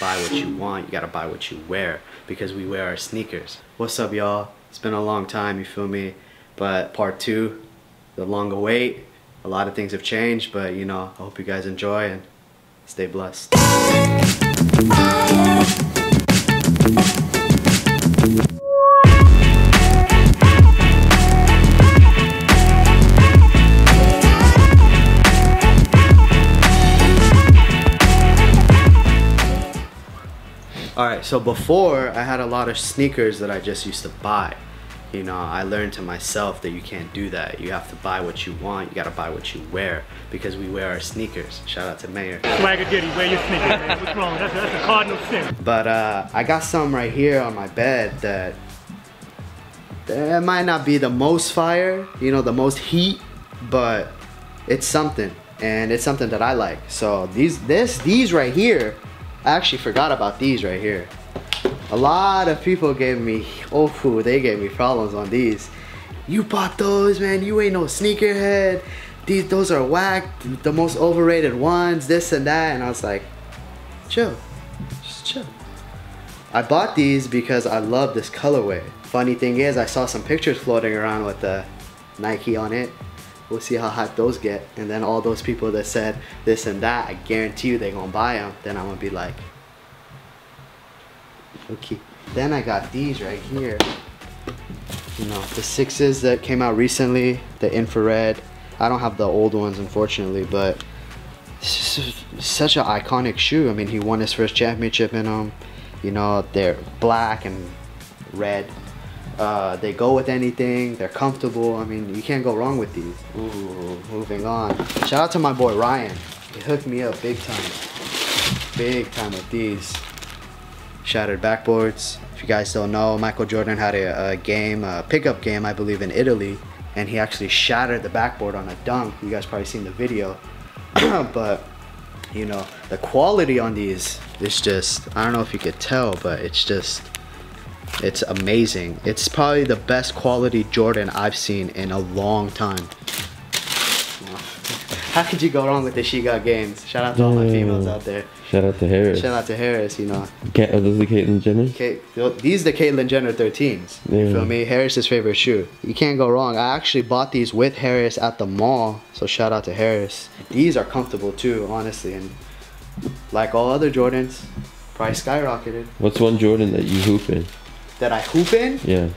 buy what you want, you gotta buy what you wear, because we wear our sneakers. What's up, y'all? It's been a long time, you feel me? But part two, the long await. A lot of things have changed, but you know, I hope you guys enjoy and stay blessed. Alright, so before, I had a lot of sneakers that I just used to buy. You know, I learned to myself that you can't do that. You have to buy what you want, you gotta buy what you wear, because we wear our sneakers. Shout out to Mayor. Swagaditty, wear your sneakers, man. What's wrong? That's a cardinal sin. But I got some right here on my bed that, might not be the most fire, you know, the most heat, but it's something. And it's something that I like. So these right here, I actually forgot about these right here. A lot of people gave me, oh, they gave me problems on these. You bought those, man, you ain't no sneakerhead. Those are whack, the most overrated ones, this and that. And I was like, chill, just chill. I bought these because I love this colorway. Funny thing is, I saw some pictures floating around with the Nike on it. We'll see how hot those get. And then all those people that said this and that, I guarantee you they're gonna buy them. Then I'm gonna be like, okay. Then I got these right here. You know, the sixes that came out recently, the infrared. I don't have the old ones, unfortunately, but it's just such an iconic shoe. I mean, he won his first championship in them. You know, they're black and red. They go with anything, they're comfortable. I mean, you can't go wrong with these. Ooh, moving on. Shout out to my boy Ryan. He hooked me up big time with these. Shattered backboards. If you guys don't know, Michael Jordan had a pickup game, I believe, in Italy, and he actually shattered the backboard on a dunk. You guys probably seen the video. But, you know, the quality on these, it's just, I don't know if you could tell, but it's just, it's amazing. It's probably the best quality Jordan I've seen in a long time. How could you go wrong with the She Got Games? Shout out to all my females out there. Shout out to Harris. Shout out to Harris, you know. Are those the Caitlyn Jenner? These are the Caitlyn Jenner 13s. Yeah. You feel me? Harris's favorite shoe. You can't go wrong. I actually bought these with Harris at the mall, so shout out to Harris. These are comfortable too, honestly, and like all other Jordans, price skyrocketed. What's one Jordan that you hoop in? That I hoop in? Yeah.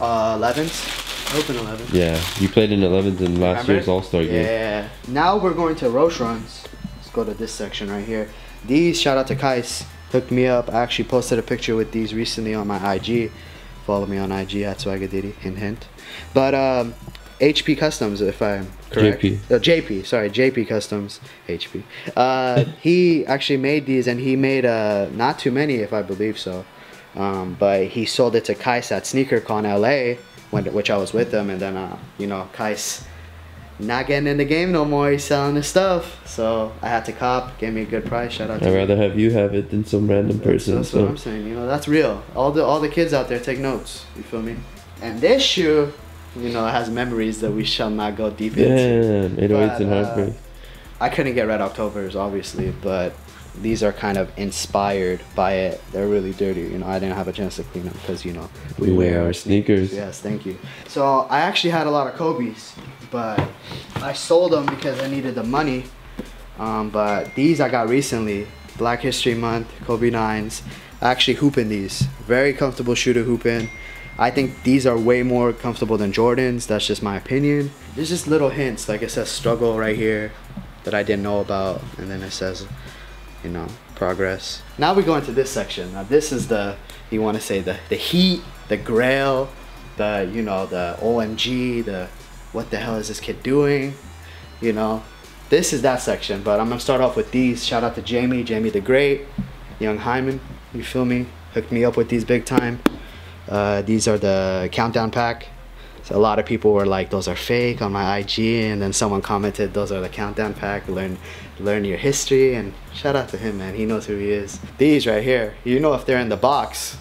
11s. I hoop in 11s. Yeah. You played in 11s in last year's All-Star game. Yeah. Now we're going to Roche runs. Let's go to this section right here. These, shout out to Kais, hooked me up. I actually posted a picture with these recently on my IG. Follow me on IG at Swagaditty, hint hint. But HP Customs, if I'm correct. JP. Oh, JP, sorry, JP Customs, HP. He actually made these, and he made not too many, if I believe so. But he sold it to Kais at SneakerCon LA, which I was with him, and then, you know, Kais not getting in the game no more, he's selling his stuff. So I had to cop, gave me a good price, shout out to him. I'd rather have you have it than some random person. That's what I'm saying, you know, that's real. All the kids out there, take notes, you feel me? And this shoe, you know, it has memories that we shall not go deep into. Damn, 808s and heartbreak. I couldn't get Red Octobers, obviously, but these are kind of inspired by it. They're really dirty, you know, I didn't have a chance to clean them because, you know, we wear our sneakers. Yes, thank you. So I actually had a lot of Kobe's, but I sold them because I needed the money. But these I got recently, Black History Month, Kobe 9s. I actually hoop in these. Very comfortable shoe to hoop in. I think these are way more comfortable than Jordans. That's just my opinion. There's just little hints, like it says struggle right here that I didn't know about, and then it says, you know, progress. Now we go into this section. Now this is the, you want to say the heat, the grail, the, you know, the OMG, the what the hell is this kid doing? You know, this is that section, but I'm gonna start off with these. Shout out to Jamie, Jamie the Great, young Hyman, you feel me? Hooked me up with these big time. These are the countdown pack. So a lot of people were like, those are fake on my IG, and then someone commented, those are the countdown pack, learn your history, and shout out to him, man, he knows who he is. These right here, you know if they're in the box,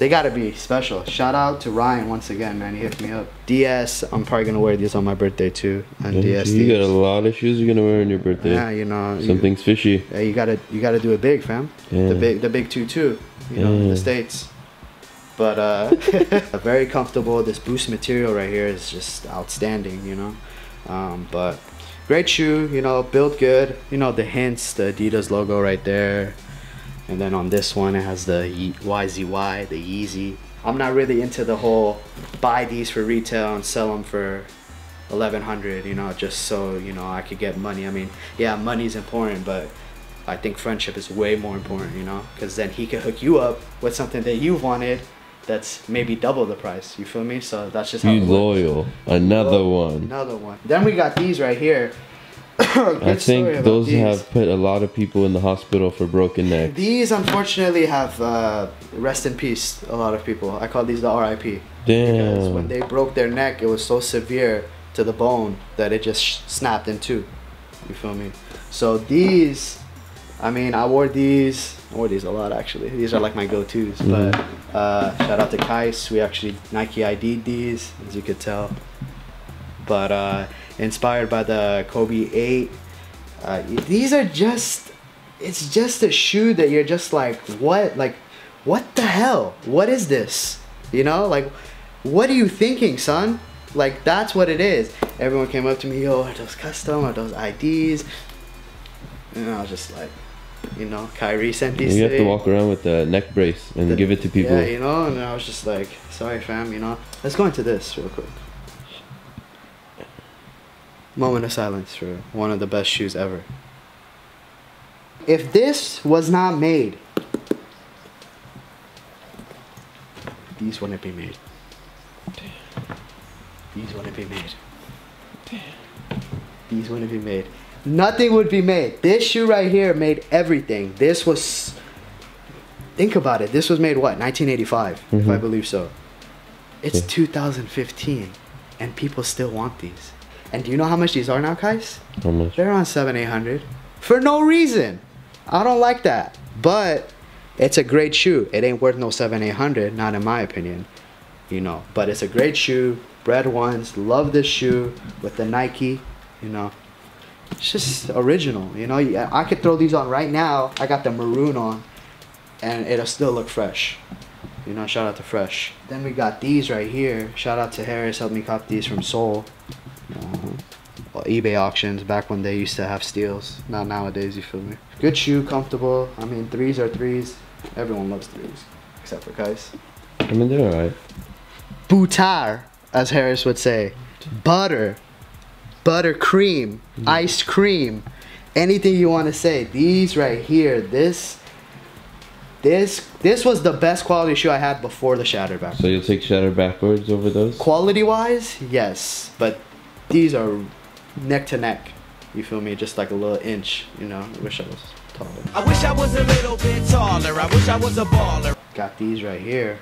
They gotta be special. Shout out to Ryan once again, man. He hit me up. DS, I'm probably gonna wear these on my birthday too. And man, DS, you got a lot of shoes you're gonna wear on your birthday. Yeah, you know, something's fishy. Yeah, you gotta do it big, fam. Yeah. The big 2-2. You know, in the States. But very comfortable. This Boost material right here is just outstanding. You know, but great shoe. You know, built good. You know the hints, the Adidas logo right there. And then on this one, it has the YZY, the Yeezy. I'm not really into the whole buy these for retail and sell them for $1,100, you know, just so, you know, I could get money. I mean, yeah, money's important, but I think friendship is way more important, you know, because then he could hook you up with something that you wanted that's maybe double the price, you feel me? So that's just how it works. Be loyal, another one. Another one. Then we got these right here. I think those have put a lot of people in the hospital for broken necks. These unfortunately have rest in peace a lot of people. I call these the RIP. Damn. Because when they broke their neck, it was so severe to the bone that it just snapped in two. You feel me? So these, I mean, I wore these a lot actually. These are like my go-tos. But shout out to Kais. We actually Nike ID'd these, as you could tell. But inspired by the Kobe 8. These are just, it's just a shoe that you're just like, what the hell? What is this? You know, like, what are you thinking, son? Like, that's what it is. Everyone came up to me, yo, are those custom? Are those IDs? And I was just like, you know, Kyrie sent these. You have to walk around with the neck brace and give it to people. Yeah, you know, and I was just like, sorry fam, you know. Let's go into this real quick. Moment of silence for one of the best shoes ever. If this was not made, these wouldn't be made. Damn. These wouldn't be made. Damn. These wouldn't be made. Nothing would be made. This shoe right here made everything. This was, think about it, this was made what, 1985, if I believe so. It's 2015 and people still want these. And do you know how much these are now, guys? How much? They're on $700-800 for no reason. I don't like that, but it's a great shoe. It ain't worth no $700-800, not in my opinion, you know. But it's a great shoe. Bred ones, love this shoe with the Nike, you know. It's just original, you know. I could throw these on right now. I got the maroon on, and it'll still look fresh. You know, shout out to Fresh. Then we got these right here. Shout out to Harris, helped me cop these from Seoul. Well, eBay auctions back when they used to have steals, not nowadays, you feel me? Good shoe, comfortable. I mean, threes are threes. Everyone loves threes except for guys. I mean, they're alright. Butter, as Harris would say, butter, buttercream, ice cream, anything you want to say. These right here, this was the best quality shoe I had before the shattered backwards. So you'll take shattered backwards over those? Quality wise, yes, but these are neck to neck, you feel me? Just like a little inch, you know. I wish I was taller. I wish I was a little bit taller. I wish I was a baller. Got these right here.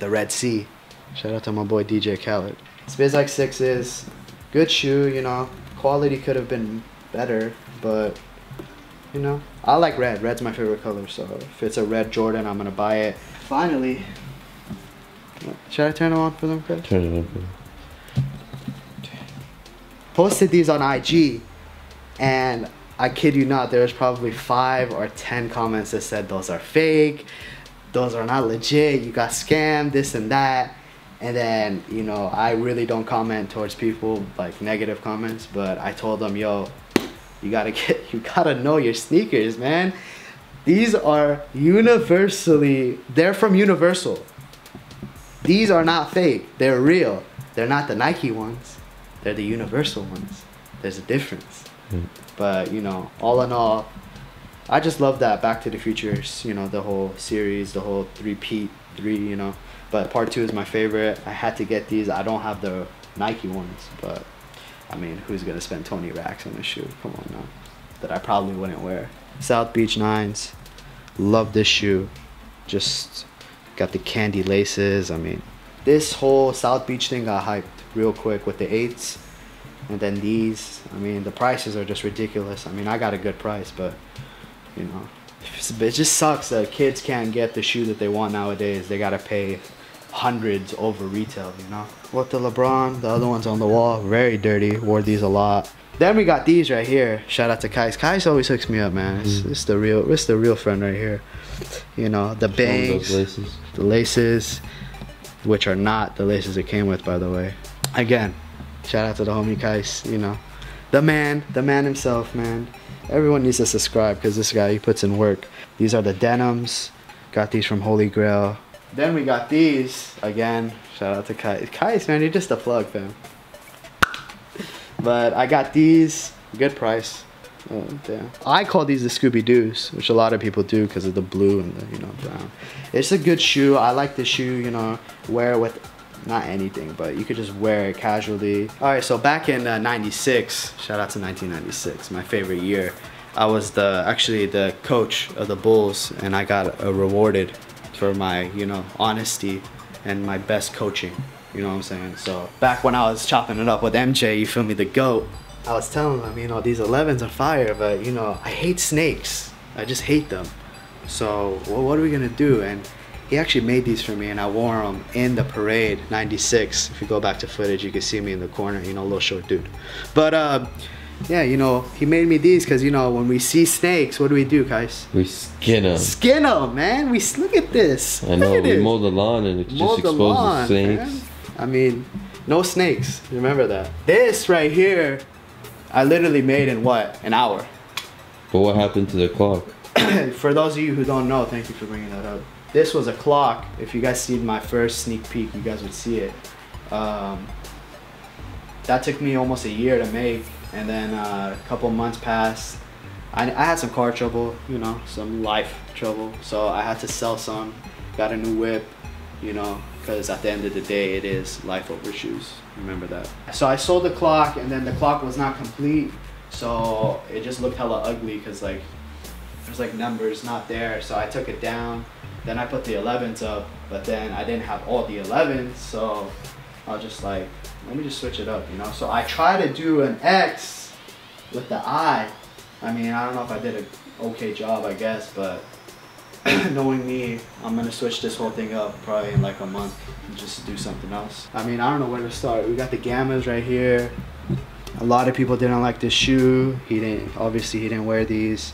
The Red Sea. Shout out to my boy DJ Khaled. Space like sixes. Good shoe, you know. Quality could have been better, but you know, I like red. Red's my favorite color, so if it's a red Jordan, I'm gonna buy it. Finally, should I turn them on for them, Chris? Turn it on for them. Posted these on IG, and I kid you not, there was probably 5 or 10 comments that said those are fake, those are not legit, you got scammed, this and that. And then, you know, I really don't comment towards people, like negative comments, but I told them, yo, you gotta know your sneakers, man. These are universally, they're from Universal. These are not fake, they're real. They're not the Nike ones. They're the Universal ones. There's a difference. But, you know, all in all, I just love that Back to the Futures, you know, the whole series, the whole three, you know. But part 2 is my favorite. I had to get these. I don't have the Nike ones, but, I mean, who's going to spend 20 racks on a shoe? Come on now. That I probably wouldn't wear. South Beach 9s. Love this shoe. Just got the candy laces. I mean, this whole South Beach thing got hyped real quick with the 8s, and then these. I mean, the prices are just ridiculous. I mean, I got a good price, but you know, It just sucks that kids can't get the shoe that they want nowadays. They gotta pay hundreds over retail, you know? What the LeBron, the other one's on the wall, very dirty, wore these a lot. Then we got these right here. Shout out to Kais. Kais always hooks me up, man. It's the real friend right here. You know, the bangs, the laces, which are not the laces it came with, by the way. Again, shout out to the homie Kais, you know. The man himself, man. Everyone needs to subscribe because this guy, he puts in work. These are the denims. Got these from Holy Grail. Then we got these, again, shout out to Kais. Kais, man, you're just a plug, fam. But I got these, good price. Oh, damn. I call these the Scooby-Doos, which a lot of people do because of the blue and the, you know, brown. It's a good shoe. I like the shoe, you know, wear it with not anything, but you could just wear it casually. All right, so back in 96, shout out to 1996, my favorite year. I was actually the coach of the Bulls, and I got rewarded for my, you know, honesty and my best coaching. You know what I'm saying? So back when I was chopping it up with MJ, you feel me, the GOAT, I was telling him, you know, these 11s are fire, but, you know, I hate snakes. I just hate them. So what are we gonna do? And he actually made these for me, and I wore them in the parade, 96. If you go back to footage, you can see me in the corner, you know, little short dude. But yeah, you know, he made me these because, you know, when we see snakes, what do we do, guys? We skin them. Skin them, man. We look at this. I know, we mow the lawn and it just exposes snakes. Man. I mean, no snakes. Remember that. This right here, I literally made in what? An hour. But what happened to the clock? For those of you who don't know, thank you for bringing that up. This was a clock. If you guys seen my first sneak peek, you guys would see it. That took me almost a year to make. And then a couple months passed. I had some car trouble, you know, some life trouble. So I had to sell some, got a new whip, you know, because at the end of the day, it is life over shoes. Remember that. So I sold the clock, and then the clock was not complete. So it just looked hella ugly because, like, there's like numbers not there. So I took it down. Then I put the 11s up, but then I didn't have all the 11s. So I was just like, let me just switch it up, you know? So I try to do an X with the I. I mean, I don't know if I did an okay job, I guess, but knowing me, I'm gonna switch this whole thing up probably in like a month and just do something else. I mean, I don't know where to start. We got the Gammas right here. A lot of people didn't like this shoe. Obviously he didn't wear these.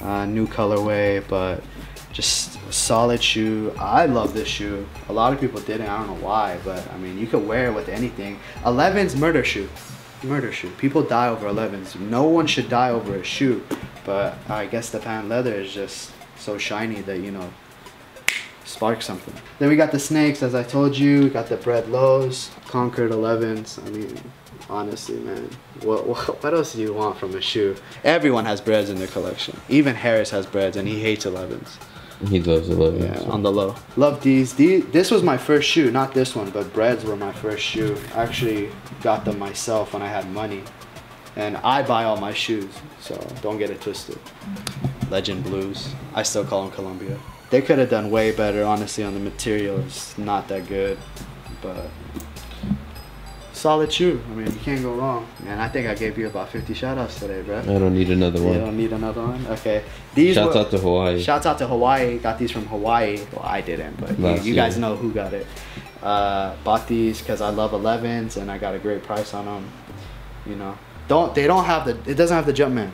New colorway, but just a solid shoe. I love this shoe. A lot of people didn't, I don't know why, but I mean, you could wear it with anything. 11's murder shoe. Murder shoe. People die over 11's. No one should die over a shoe, but I guess the patent leather is just so shiny that, you know, sparks something. Then we got the snakes, as I told you. We got the Bred lows, Concord 11's. I mean, honestly, man, what else do you want from a shoe? Everyone has Breds in their collection. Even Harris has Breds, and he hates 11's. He loves 11s. Yeah, on the low. Love these. This was my first shoe, not this one, but Breds were my first shoe. I actually got them myself when I had money. And I buy all my shoes, so don't get it twisted. Legend Blues. I still call them Columbia. They could have done way better, honestly, on the material. It's not that good, but solid shoe. I mean, you can't go wrong. Man, I think I gave you about 50 shout-outs today, bro. I don't need another one. You don't need another one? Okay. These shouts out to Hawaii. Shouts out to Hawaii. Got these from Hawaii. Well, I didn't, but you guys know who got it. Bought these because I love 11s, and I got a great price on them. You know, it doesn't have the Jumpman.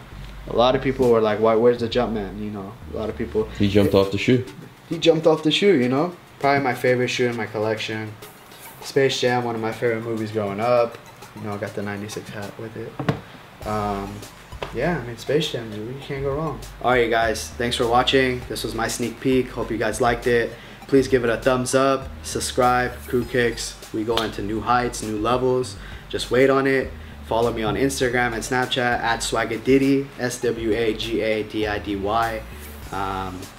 A lot of people were like, "Why? Where's the Jumpman?" You know, a lot of people. He jumped off the shoe. He jumped off the shoe. You know, probably my favorite shoe in my collection. Space Jam, one of my favorite movies growing up. You know, I got the 96 hat with it. Yeah, I mean, Space Jam, dude, you can't go wrong. All right, guys, thanks for watching. This was my sneak peek. Hope you guys liked it. Please give it a thumbs up, subscribe, QrewKicks. We go into new heights, new levels. Just wait on it. Follow me on Instagram and Snapchat at Swagadiddy, SWAGADIDY.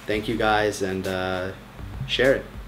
Thank you guys, and share it.